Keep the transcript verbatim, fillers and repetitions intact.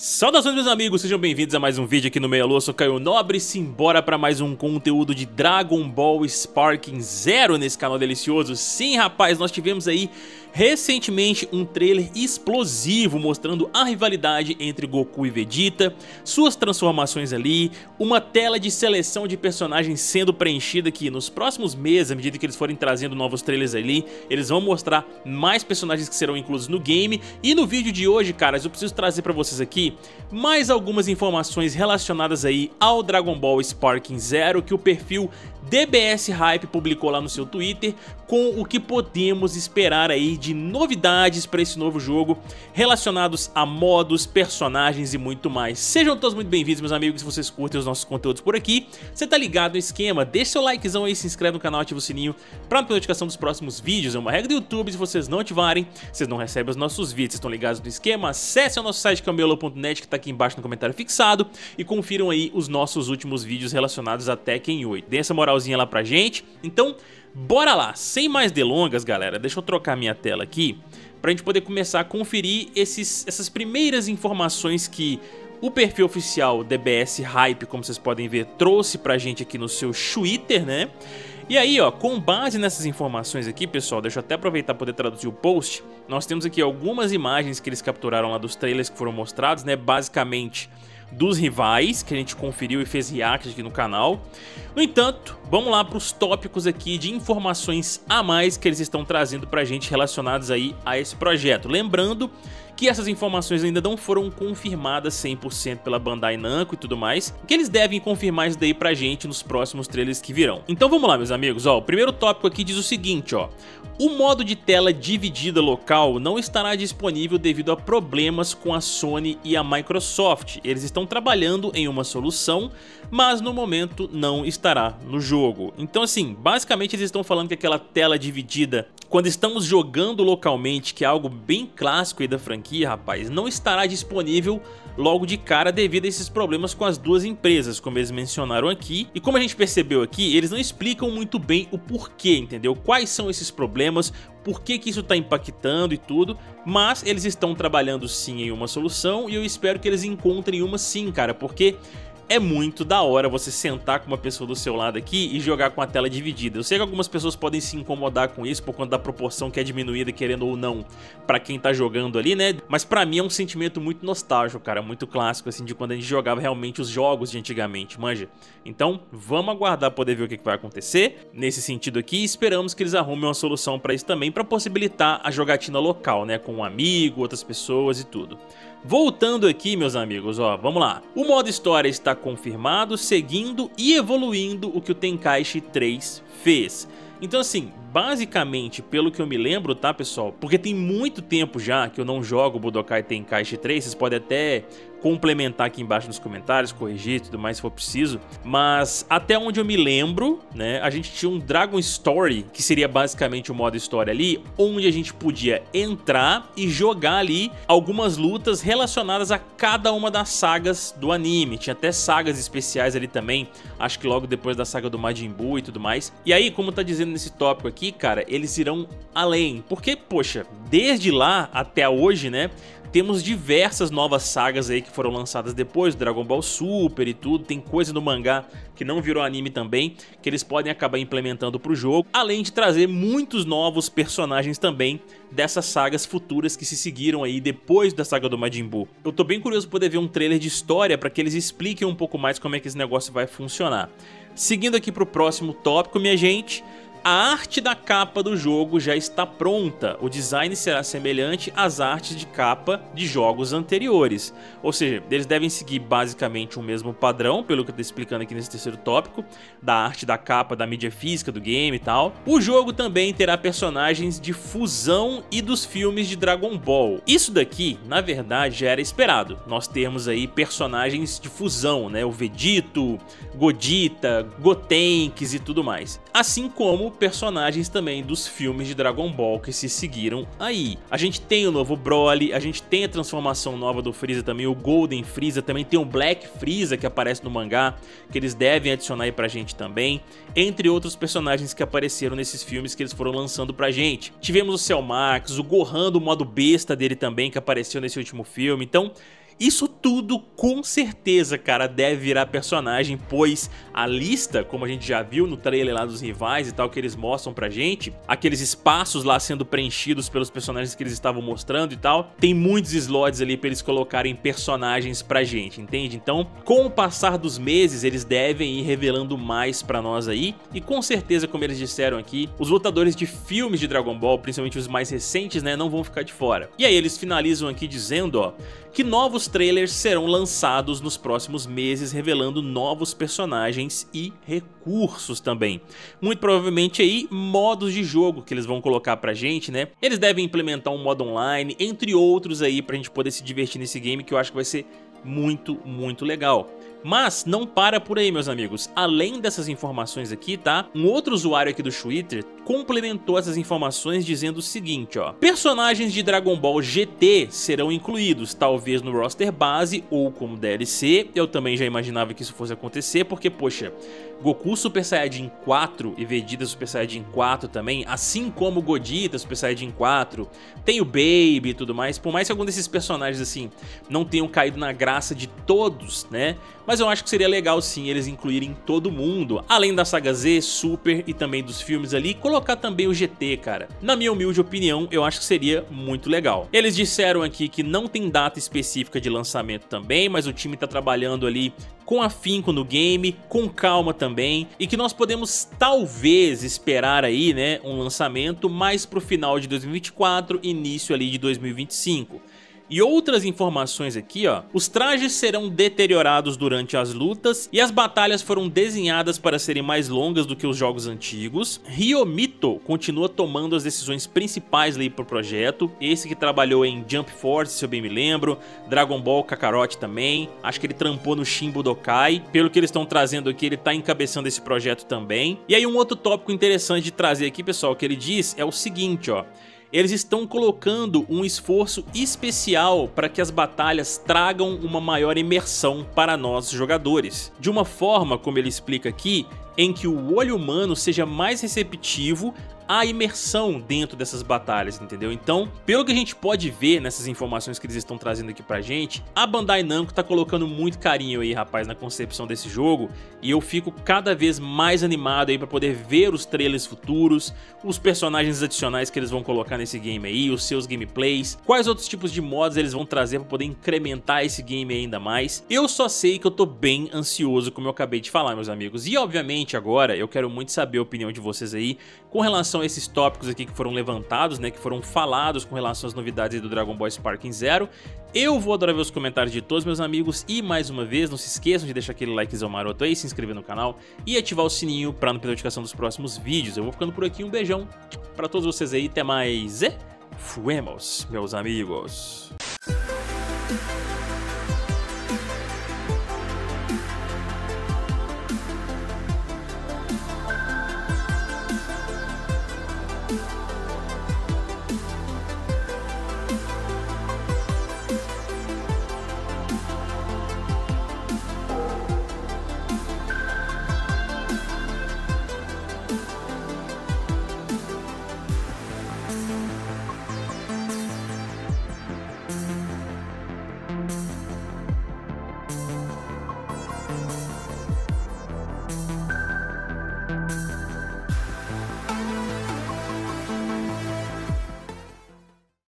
Saudações meus amigos, sejam bem-vindos a mais um vídeo aqui no Meia Lua, eu sou Caio Nobre, simbora para mais um conteúdo de Dragon Ball Sparking Zero nesse canal delicioso. Sim rapaz, nós tivemos aí recentemente um trailer explosivo mostrando a rivalidade entre Goku e Vegeta, suas transformações ali, uma tela de seleção de personagens sendo preenchida que nos próximos meses, à medida que eles forem trazendo novos trailers ali, eles vão mostrar mais personagens que serão inclusos no game. E no vídeo de hoje, caras, eu preciso trazer para vocês aqui mais algumas informações relacionadas aí ao Dragon Ball Sparking Zero que o perfil D B S Hype publicou lá no seu Twitter, com o que podemos esperar aí de novidades para esse novo jogo relacionados a modos, personagens e muito mais. Sejam todos muito bem-vindos meus amigos, se vocês curtem os nossos conteúdos por aqui, você tá ligado no esquema, deixa seu likezão aí, se inscreve no canal, ativa o sininho para notificação dos próximos vídeos, é uma regra do YouTube, se vocês não ativarem, vocês não recebem os nossos vídeos, vocês estão ligados no esquema, acesse o nosso site cambiolo ponto net que tá aqui embaixo no comentário fixado e confiram aí os nossos últimos vídeos relacionados a Tekken oito, dê essa moral lá pra gente. Então, bora lá, sem mais delongas, galera. Deixa eu trocar minha tela aqui pra gente poder começar a conferir esses, essas primeiras informações que o perfil oficial D B S Hype, como vocês podem ver, trouxe pra gente aqui no seu Twitter, né? E aí, ó, com base nessas informações aqui, pessoal, deixa eu até aproveitar para poder traduzir o post. Nós temos aqui algumas imagens que eles capturaram lá dos trailers que foram mostrados, né? Basicamente dos rivais, que a gente conferiu e fez react aqui no canal. No entanto, vamos lá para os tópicos aqui de informações a mais que eles estão trazendo pra gente relacionados aí a esse projeto. Lembrando que essas informações ainda não foram confirmadas cem por cento pela Bandai Namco e tudo mais, que eles devem confirmar isso daí pra gente nos próximos trailers que virão. Então vamos lá, meus amigos, ó, o primeiro tópico aqui diz o seguinte, ó: o modo de tela dividida local não estará disponível devido a problemas com a Sony e a Microsoft. Eles estão trabalhando em uma solução, mas no momento não estará no jogo. Então assim, basicamente eles estão falando que aquela tela dividida, quando estamos jogando localmente, que é algo bem clássico aí da franquia, rapaz, não estará disponível logo de cara devido a esses problemas com as duas empresas, como eles mencionaram aqui. E como a gente percebeu aqui, eles não explicam muito bem o porquê, entendeu? Quais são esses problemas, por que que isso está impactando e tudo, mas eles estão trabalhando sim em uma solução e eu espero que eles encontrem uma sim, cara, porque é muito da hora você sentar com uma pessoa do seu lado aqui e jogar com a tela dividida. Eu sei que algumas pessoas podem se incomodar com isso por conta da proporção que é diminuída, querendo ou não, pra quem tá jogando ali, né? Mas pra mim é um sentimento muito nostálgico, cara, muito clássico, assim, de quando a gente jogava realmente os jogos de antigamente, manja? Então, vamos aguardar poder ver o que vai acontecer nesse sentido aqui. Esperamos que eles arrumem uma solução pra isso também, pra possibilitar a jogatina local, né? Com um amigo, outras pessoas e tudo. Voltando aqui, meus amigos, ó, vamos lá. O modo história está confirmado, seguindo e evoluindo o que o Tenkaichi três fez. Então assim, basicamente, pelo que eu me lembro, tá pessoal? Porque tem muito tempo já que eu não jogo Budokai Tenkaichi três, vocês podem até complementar aqui embaixo nos comentários, corrigir e tudo mais se for preciso. Mas até onde eu me lembro, né, a gente tinha um Dragon Story, que seria basicamente o modo história ali, onde a gente podia entrar e jogar ali algumas lutas relacionadas a cada uma das sagas do anime. Tinha até sagas especiais ali também, acho que logo depois da saga do Majin Buu e tudo mais. E aí, como tá dizendo nesse tópico aqui, cara, eles irão além, porque, poxa, desde lá até hoje, né, temos diversas novas sagas aí que foram lançadas depois, Dragon Ball Super e tudo, tem coisa no mangá que não virou anime também, que eles podem acabar implementando pro jogo, além de trazer muitos novos personagens também dessas sagas futuras que se seguiram aí depois da saga do Majin Buu. Eu tô bem curioso pra poder ver um trailer de história pra que eles expliquem um pouco mais como é que esse negócio vai funcionar. Seguindo aqui pro próximo tópico, minha gente, a arte da capa do jogo já está pronta, o design será semelhante às artes de capa de jogos anteriores, ou seja, eles devem seguir basicamente o mesmo padrão, pelo que eu estou explicando aqui nesse terceiro tópico, da arte da capa, da mídia física, do game e tal. O jogo também terá personagens de fusão e dos filmes de Dragon Ball. Isso daqui, na verdade, já era esperado, nós termos aí personagens de fusão, né, o Vegito, Godita, Gotenks e tudo mais, assim como personagens também dos filmes de Dragon Ball que se seguiram aí. A gente tem o novo Broly, a gente tem a transformação nova do Freeza também, o Golden Freeza, também tem o Black Freeza que aparece no mangá, que eles devem adicionar aí pra gente também, entre outros personagens que apareceram nesses filmes que eles foram lançando pra gente. Tivemos o Cell Max, o Gohan do modo besta dele também, que apareceu nesse último filme, então Isso tudo com certeza, cara, deve virar personagem, pois a lista, como a gente já viu no trailer lá dos rivais e tal, que eles mostram pra gente, aqueles espaços lá sendo preenchidos pelos personagens que eles estavam mostrando e tal, tem muitos slots ali pra eles colocarem personagens pra gente, entende? Então, com o passar dos meses, eles devem ir revelando mais pra nós aí, e com certeza, como eles disseram aqui, os lutadores de filmes de Dragon Ball, principalmente os mais recentes, né, não vão ficar de fora. E aí eles finalizam aqui dizendo, ó, que novos trailers serão lançados nos próximos meses, revelando novos personagens e recursos também. Muito provavelmente aí, modos de jogo que eles vão colocar pra gente, né? Eles devem implementar um modo online, entre outros aí, pra gente poder se divertir nesse game, que eu acho que vai ser muito, muito legal. Mas não para por aí, meus amigos. Além dessas informações aqui, tá? Um outro usuário aqui do Twitter complementou essas informações dizendo o seguinte, ó. Personagens de Dragon Ball G T serão incluídos, talvez no roster base ou como D L C. Eu também já imaginava que isso fosse acontecer, porque, poxa, Goku Super Saiyajin quatro e Vegeta Super Saiyajin quatro também, assim como Godita Super Saiyajin quatro, tem o Baby e tudo mais. Por mais que algum desses personagens, assim, não tenham caído na graça de todos, né? Mas eu acho que seria legal sim eles incluírem todo mundo, além da saga Z, Super e também dos filmes ali, colocar também o G T, cara. Na minha humilde opinião, eu acho que seria muito legal. Eles disseram aqui que não tem data específica de lançamento também, mas o time tá trabalhando ali com afinco no game, com calma também, e que nós podemos talvez esperar aí, né, um lançamento mais pro final de dois mil e vinte e quatro, início ali de dois mil e vinte e cinco. E outras informações aqui, ó, os trajes serão deteriorados durante as lutas e as batalhas foram desenhadas para serem mais longas do que os jogos antigos. Hiomito continua tomando as decisões principais ali pro projeto, esse que trabalhou em Jump Force, se eu bem me lembro, Dragon Ball Kakarot também, acho que ele trampou no Shin Budokai, pelo que eles estão trazendo aqui, ele tá encabeçando esse projeto também. E aí um outro tópico interessante de trazer aqui, pessoal, que ele diz é o seguinte, ó. Eles estão colocando um esforço especial para que as batalhas tragam uma maior imersão para nós jogadores, de uma forma, como ele explica aqui, em que o olho humano seja mais receptivo a imersão dentro dessas batalhas, entendeu? Então, pelo que a gente pode ver nessas informações que eles estão trazendo aqui pra gente, a Bandai Namco tá colocando muito carinho aí, rapaz, na concepção desse jogo, e eu fico cada vez mais animado aí pra poder ver os trailers futuros, os personagens adicionais que eles vão colocar nesse game aí, os seus gameplays, quais outros tipos de mods eles vão trazer pra poder incrementar esse game ainda mais. Eu só sei que eu tô bem ansioso, como eu acabei de falar, meus amigos. E, obviamente, agora, eu quero muito saber a opinião de vocês aí com relação esses tópicos aqui que foram levantados, né, que foram falados com relação às novidades do Dragon Ball Sparking Zero. Eu vou adorar ver os comentários de todos meus amigos e, mais uma vez, não se esqueçam de deixar aquele likezão maroto aí, se inscrever no canal e ativar o sininho pra não perder a notificação dos próximos vídeos. Eu vou ficando por aqui, um beijão pra todos vocês aí, até mais e fuemos, meus amigos.